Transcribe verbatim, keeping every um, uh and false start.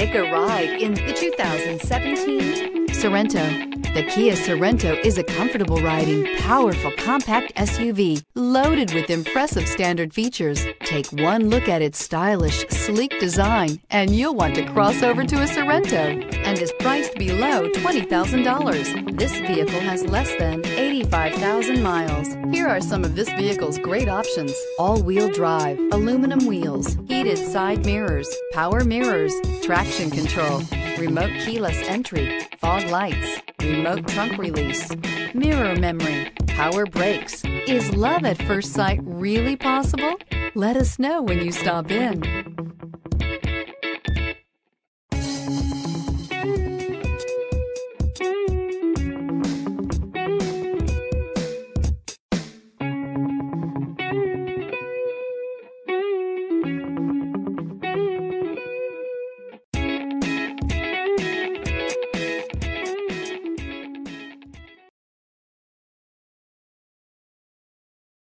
Take a ride in the two thousand seventeen Sorento. The Kia Sorento is a comfortable riding, powerful compact S U V loaded with impressive standard features. Take one look at its stylish, sleek design and you'll want to cross over to a Sorento, and is priced below twenty thousand dollars. This vehicle has less than eighty-five thousand miles. Here are some of this vehicle's great options: all-wheel drive, aluminum wheels, heated side mirrors, power mirrors, traction control, remote keyless entry, fog lights, remote trunk release, mirror memory, power brakes. Is love at first sight really possible? Let us know when you stop in.